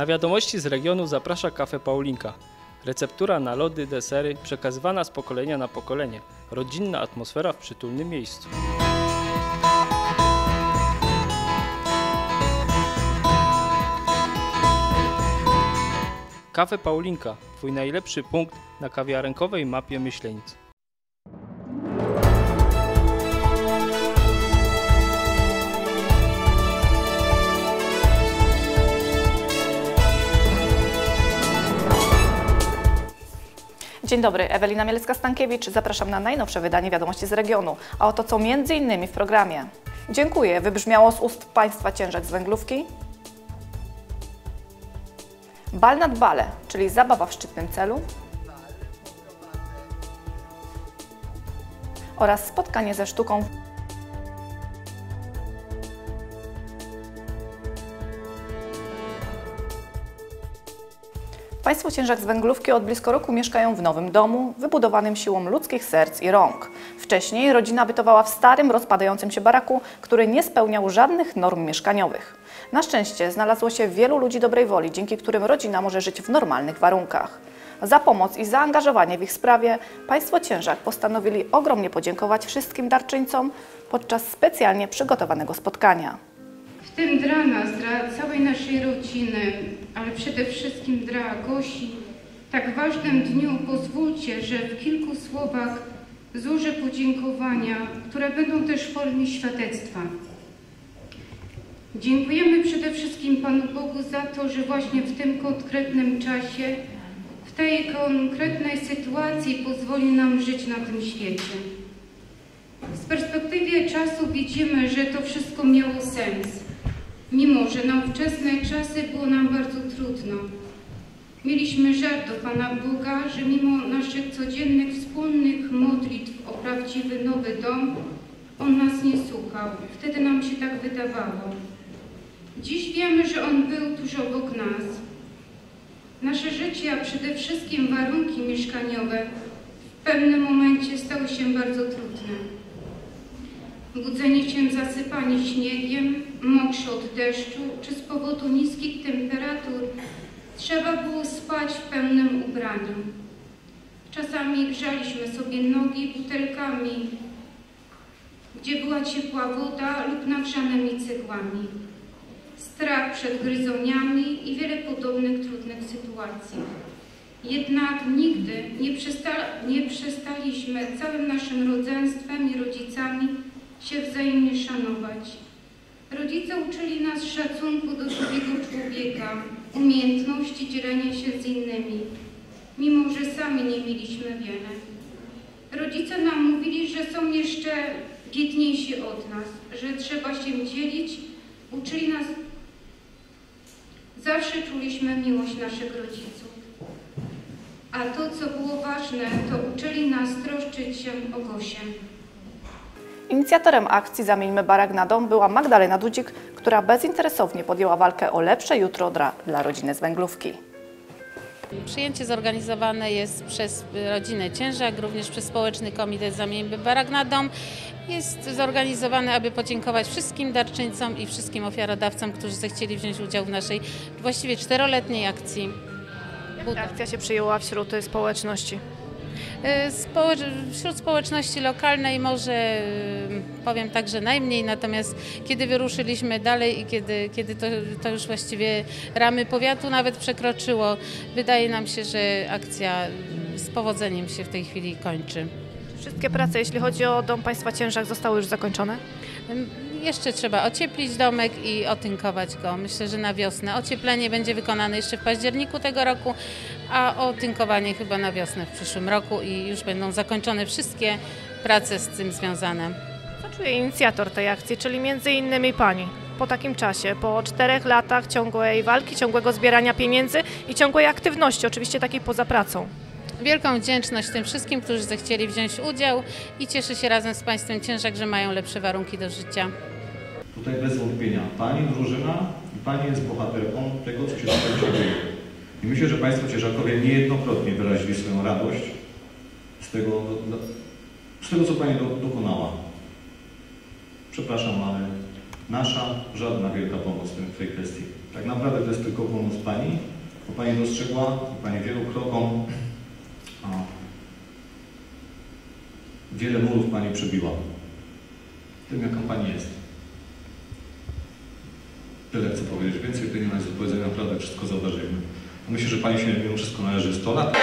Na wiadomości z regionu zaprasza Kafe Paulinka. Receptura na lody, desery przekazywana z pokolenia na pokolenie. Rodzinna atmosfera w przytulnym miejscu. Kafe Paulinka, Twój najlepszy punkt na kawiarenkowej mapie Myślenic. Dzień dobry, Ewelina Mielska-Stankiewicz. Zapraszam na najnowsze wydanie Wiadomości z Regionu, a oto co m.in. w programie. Dziękuję. Wybrzmiało z ust państwa Ciężak z Węglówki. Bal nad bale, czyli zabawa w szczytnym celu. Oraz spotkanie ze sztuką. Państwo Ciężak z Węglówki od blisko roku mieszkają w nowym domu, wybudowanym siłą ludzkich serc i rąk. Wcześniej rodzina bytowała w starym, rozpadającym się baraku, który nie spełniał żadnych norm mieszkaniowych. Na szczęście znalazło się wielu ludzi dobrej woli, dzięki którym rodzina może żyć w normalnych warunkach. Za pomoc i zaangażowanie w ich sprawie państwo Ciężak postanowili ogromnie podziękować wszystkim darczyńcom podczas specjalnie przygotowanego spotkania. W tym dla nas, dla całej naszej rodziny, ale przede wszystkim dla gości, w tak ważnym dniu pozwólcie, że w kilku słowach złożę podziękowania, które będą też w formie świadectwa. Dziękujemy przede wszystkim Panu Bogu za to, że właśnie w tym konkretnym czasie, w tej konkretnej sytuacji pozwoli nam żyć na tym świecie. Z perspektywy czasu widzimy, że to wszystko miało sens. Mimo że na wczesne czasy było nam bardzo trudno. Mieliśmy żart do Pana Boga, że mimo naszych codziennych wspólnych modlitw o prawdziwy nowy dom, On nas nie słuchał. Wtedy nam się tak wydawało. Dziś wiemy, że On był tuż obok nas. Nasze życie, a przede wszystkim warunki mieszkaniowe w pewnym momencie stały się bardzo trudne. Budzenie się, zasypanie śniegiem, mokrzy od deszczu, czy z powodu niskich temperatur trzeba było spać w pełnym ubraniu. Czasami grzaliśmy sobie nogi butelkami, gdzie była ciepła woda lub nagrzanymi cegłami. Strach przed gryzoniami i wiele podobnych trudnych sytuacji. Jednak nigdy nie przestaliśmy całym naszym rodzeństwem i rodzicami się wzajemnie szanować. Rodzice uczyli nas szacunku do drugiego człowieka, umiejętności dzielenia się z innymi, mimo że sami nie mieliśmy wiele. Rodzice nam mówili, że są jeszcze biedniejsi od nas, że trzeba się dzielić, uczyli nas. Zawsze czuliśmy miłość naszych rodziców. A to, co było ważne, to uczyli nas troszczyć się o Gosię. Inicjatorem akcji Zamieńmy barak na dom była Magdalena Dudzik, która bezinteresownie podjęła walkę o lepsze jutro dla rodziny z Węglówki. Przyjęcie zorganizowane jest przez rodzinę Ciężak, również przez Społeczny Komitet Zamieńmy barak na dom. Jest zorganizowane, aby podziękować wszystkim darczyńcom i wszystkim ofiarodawcom, którzy zechcieli wziąć udział w naszej właściwie 4-letniej akcji. Jak ta akcja się przyjęła wśród społeczności? Wśród społeczności lokalnej może powiem tak, że najmniej, natomiast kiedy wyruszyliśmy dalej i kiedy to już właściwie ramy powiatu nawet przekroczyło, wydaje nam się, że akcja z powodzeniem się w tej chwili kończy. Wszystkie prace, jeśli chodzi o dom państwa Ciężak, zostały już zakończone? Jeszcze trzeba ocieplić domek i otynkować go. Myślę, że na wiosnę. Ocieplenie będzie wykonane jeszcze w październiku tego roku, a otynkowanie chyba na wiosnę w przyszłym roku i już będą zakończone wszystkie prace z tym związane. Co czuje inicjator tej akcji, czyli między innymi pani? Po takim czasie, po 4 latach ciągłej walki, ciągłego zbierania pieniędzy i ciągłej aktywności, oczywiście takiej poza pracą. Wielką wdzięczność tym wszystkim, którzy zechcieli wziąć udział i cieszę się razem z państwem Ciężak, że mają lepsze warunki do życia. Tutaj bez wątpienia pani drużyna i pani jest bohaterką tego, co się tutaj dzieje. I myślę, że państwo Ciężakowie niejednokrotnie wyrazili swoją radość z tego co pani dokonała. Przepraszam, ale Nasza żadna wielka pomoc w tej kwestii. Tak naprawdę to jest tylko pomoc Pani, bo Pani dostrzegła, Pani wielu krokom, wiele murów Pani przebiła. Tym, jaką Pani jest. Tyle chcę powiedzieć. Więcej tutaj nie ma nic do powiedzenia, naprawdę wszystko zauważyliśmy. Myślę, że Pani się mimo wszystko należy 100 lat.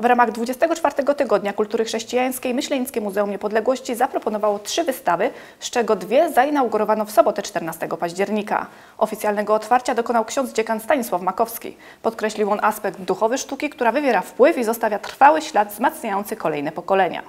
W ramach 24 Tygodnia Kultury Chrześcijańskiej Myślenickie Muzeum Niepodległości zaproponowało 3 wystawy, z czego 2 zainaugurowano w sobotę 14 października. Oficjalnego otwarcia dokonał ksiądz dziekan Stanisław Makowski. Podkreślił on aspekt duchowy sztuki, która wywiera wpływ i zostawia trwały ślad wzmacniający kolejne pokolenia.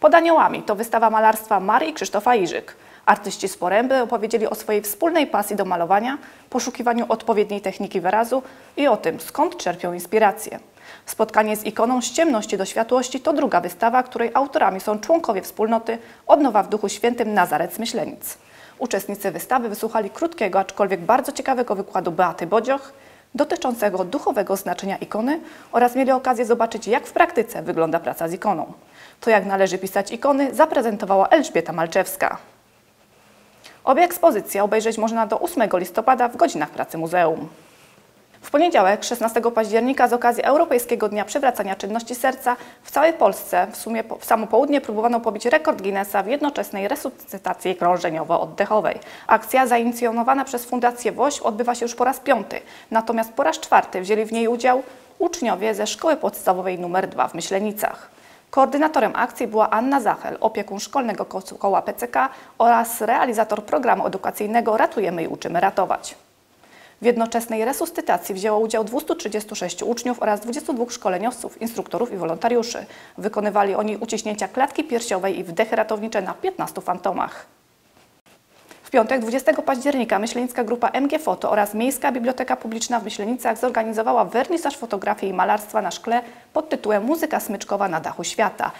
Pod aniołami to wystawa malarstwa Marii Krzysztofa Iżyk. Artyści z Poręby opowiedzieli o swojej wspólnej pasji do malowania, poszukiwaniu odpowiedniej techniki wyrazu i o tym, skąd czerpią inspirację. Spotkanie z ikoną z ciemności do światłości to druga wystawa, której autorami są członkowie wspólnoty Odnowa w Duchu Świętym Nazaret z Myślenic. Uczestnicy wystawy wysłuchali krótkiego, aczkolwiek bardzo ciekawego wykładu Beaty Bodzioch dotyczącego duchowego znaczenia ikony oraz mieli okazję zobaczyć, jak w praktyce wygląda praca z ikoną. To, jak należy pisać ikony, zaprezentowała Elżbieta Malczewska. Obie ekspozycje obejrzeć można do 8 listopada w godzinach pracy muzeum. W poniedziałek, 16 października, z okazji Europejskiego Dnia Przywracania Czynności Serca w całej Polsce w sumie w samo południe próbowano pobić rekord Guinnessa w jednoczesnej resuscytacji krążeniowo-oddechowej. Akcja zainicjowana przez Fundację WOŚ odbywa się już po raz 5, natomiast po raz 4 wzięli w niej udział uczniowie ze Szkoły Podstawowej nr 2 w Myślenicach. Koordynatorem akcji była Anna Zachel, opiekun szkolnego koła PCK oraz realizator programu edukacyjnego Ratujemy i uczymy ratować. W jednoczesnej resuscytacji wzięło udział 236 uczniów oraz 22 szkoleniowców, instruktorów i wolontariuszy. Wykonywali oni uciśnięcia klatki piersiowej i wdechy ratownicze na 15 fantomach. W piątek 20 października Myślenicka Grupa MG Foto oraz Miejska Biblioteka Publiczna w Myślenicach zorganizowała wernisaż fotografii i malarstwa na szkle pod tytułem Muzyka smyczkowa na dachu świata.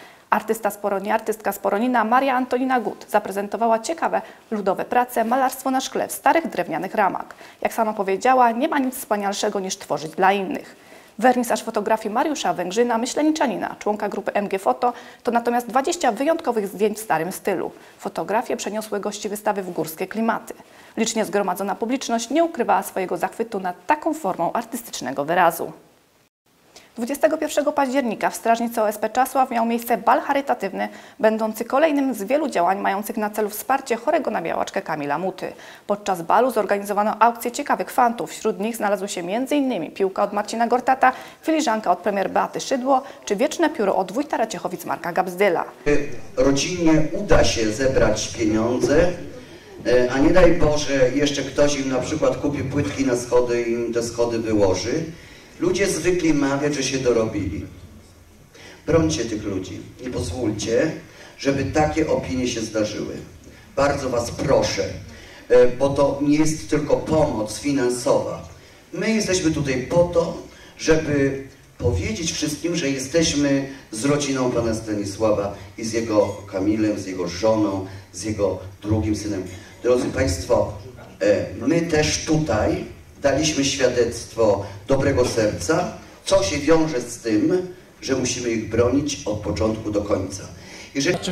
Artystka z Poronina Maria Antonina Gut zaprezentowała ciekawe ludowe prace, malarstwo na szkle w starych drewnianych ramach. Jak sama powiedziała, nie ma nic wspanialszego niż tworzyć dla innych. Wernisaż fotografii Mariusza Węgrzyna, myśleniczanina, członka grupy MG Foto, to natomiast 20 wyjątkowych zdjęć w starym stylu. Fotografie przeniosły gości wystawy w górskie klimaty. Licznie zgromadzona publiczność nie ukrywała swojego zachwytu nad taką formą artystycznego wyrazu. 21 października w Strażnicy OSP Czasław miał miejsce bal charytatywny, będący kolejnym z wielu działań mających na celu wsparcie chorego na białaczkę Kamila Muty. Podczas balu zorganizowano aukcję ciekawych fantów. Wśród nich znalazły się m.in. piłka od Marcina Gortata, filiżanka od premier Beaty Szydło czy wieczne pióro od wójta Raciechowic Marka Gabzdyla. Rodzinie uda się zebrać pieniądze, a nie daj Boże jeszcze ktoś im na przykład kupi płytki na schody i im te schody wyłoży. Ludzie zwykli mawiać, że się dorobili. Brońcie tych ludzi. Nie pozwólcie, żeby takie opinie się zdarzyły. Bardzo was proszę, bo to nie jest tylko pomoc finansowa. My jesteśmy tutaj po to, żeby powiedzieć wszystkim, że jesteśmy z rodziną pana Stanisława i z jego Kamilem, z jego żoną, z jego drugim synem. Drodzy Państwo, my też tutaj daliśmy świadectwo dobrego serca, co się wiąże z tym, że musimy ich bronić od początku do końca.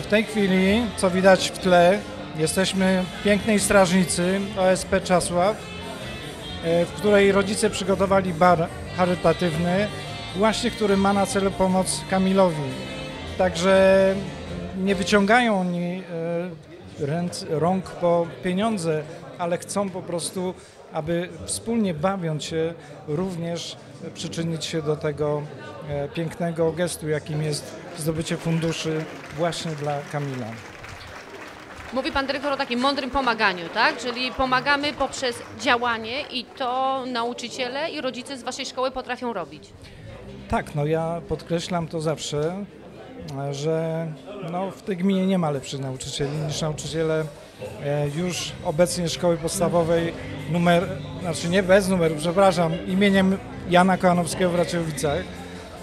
W tej chwili, co widać w tle, jesteśmy w pięknej strażnicy OSP Czasław, w której rodzice przygotowali bar charytatywny, właśnie który ma na celu pomoc Kamilowi. Także nie wyciągają oni rąk po pieniądze, ale chcą po prostu aby wspólnie bawiąc się również przyczynić się do tego pięknego gestu, jakim jest zdobycie funduszy właśnie dla Kamila. Mówi pan dyrektor o takim mądrym pomaganiu, tak? Czyli pomagamy poprzez działanie i to nauczyciele i rodzice z waszej szkoły potrafią robić. Tak, no ja podkreślam to zawsze, że no w tej gminie nie ma lepszych nauczycieli niż nauczyciele już obecnie szkoły podstawowej imieniem Jana Kochanowskiego w Raciechowicach.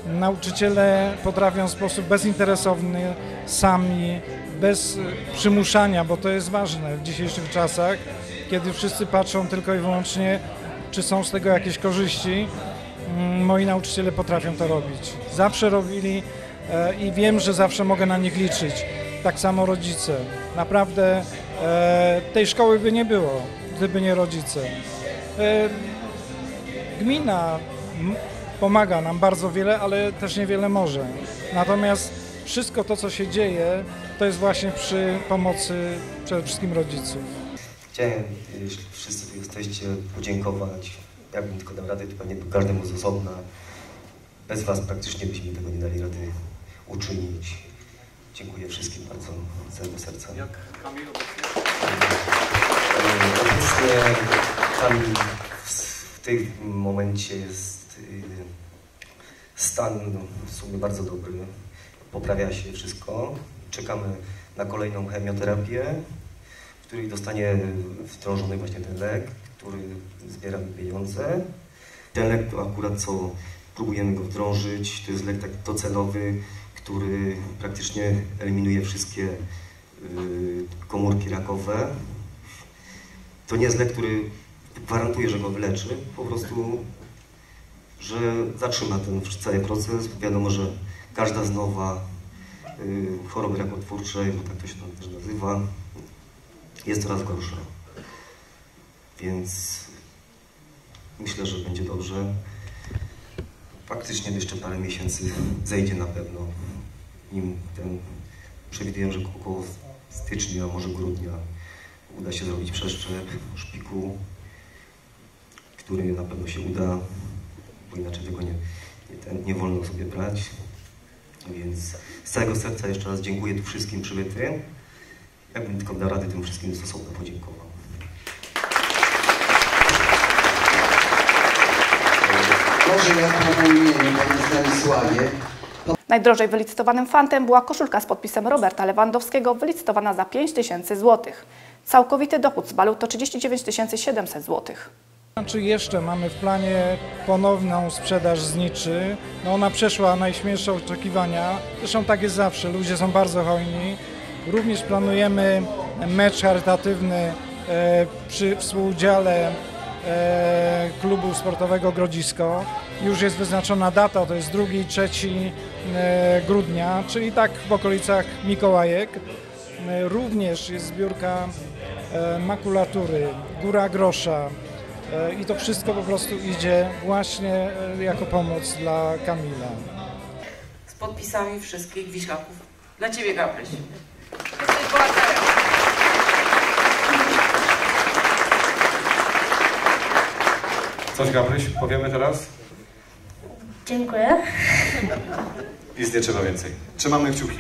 Nauczyciele potrafią w sposób bezinteresowny, sami, bez przymuszania, bo to jest ważne w dzisiejszych czasach, kiedy wszyscy patrzą tylko i wyłącznie, czy są z tego jakieś korzyści. Moi nauczyciele potrafią to robić. Zawsze robili i wiem, że zawsze mogę na nich liczyć. Tak samo rodzice. Naprawdę tej szkoły by nie było, gdyby nie rodzice. Gmina pomaga nam bardzo wiele, ale też niewiele może. Natomiast wszystko to, co się dzieje, to jest właśnie przy pomocy przede wszystkim rodziców. Chciałem, jeśli wszyscy tu jesteście, podziękować. Jakbym tylko dał radę, to pewnie każdemu z osobna. Bez was praktycznie byśmy tego nie dali rady uczynić. Dziękuję wszystkim bardzo z całego serca. Jak Kamilu? Obecnie Kamil w tym momencie jest stan w sumie bardzo dobry. Poprawia się wszystko. Czekamy na kolejną chemioterapię, w której dostanie wdrożony właśnie ten lek, który zbiera pieniądze. Ten lek to akurat co próbujemy go wdrożyć, to jest lek tak docelowy, który praktycznie eliminuje wszystkie komórki rakowe. To nie jest lek, który gwarantuje, że go wyleczy, po prostu, że zatrzyma ten cały proces. Wiadomo, że każda z nowa choroby rakotwórczej, bo tak to się tam też nazywa, jest coraz gorsza. Więc myślę, że będzie dobrze. Faktycznie jeszcze parę miesięcy zejdzie na pewno. Przewiduję, że około stycznia, może grudnia uda się zrobić przeszczep szpiku, który na pewno się uda, bo inaczej tego nie wolno sobie brać. Więc z całego serca jeszcze raz dziękuję tu wszystkim przybytym. Jakbym tylko dał radę, tym wszystkim stosownie podziękował. Najdrożej wylicytowanym fantem była koszulka z podpisem Roberta Lewandowskiego, wylicytowana za 5 000 zł. Całkowity dochód z balu to 39 700 zł. Czy jeszcze mamy w planie ponowną sprzedaż zniczy? No ona przeszła najśmielsze oczekiwania, zresztą tak jest zawsze, ludzie są bardzo hojni. Również planujemy mecz charytatywny przy współudziale klubu sportowego Grodzisko. Już jest wyznaczona data, to jest 2-3 grudnia, czyli tak w okolicach Mikołajek. Również jest zbiórka makulatury, góra grosza i to wszystko po prostu idzie właśnie jako pomoc dla Kamila. Z podpisami wszystkich wisiaków. Dla ciebie, Gabryś. Jesteś bohaterem. Coś, Gabryś, powiemy teraz? Dziękuję. Nic nie trzeba więcej. Trzymamy kciuki.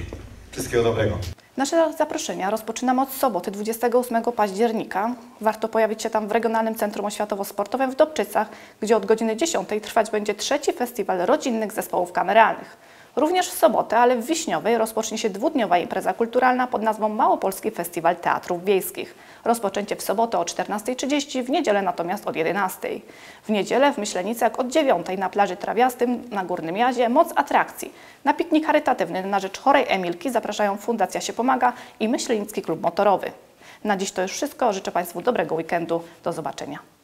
Wszystkiego dobrego. Nasze zaproszenia rozpoczynamy od soboty 28 października. Warto pojawić się tam w Regionalnym Centrum Oświatowo-Sportowym w Dobczycach, gdzie od godziny 10 trwać będzie 3. Festiwal Rodzinnych Zespołów Kameralnych. Również w sobotę, ale w Wiśniowej rozpocznie się 2-dniowa impreza kulturalna pod nazwą Małopolski Festiwal Teatrów Wiejskich. Rozpoczęcie w sobotę o 14:30, w niedzielę natomiast od 11:00. W niedzielę w Myślenicach od 9:00 na plaży Trawiastym na Górnym Jazie moc atrakcji. Na piknik charytatywny na rzecz chorej Emilki zapraszają Fundacja Siepomaga i Myślenicki Klub Motorowy. Na dziś to już wszystko. Życzę Państwu dobrego weekendu. Do zobaczenia.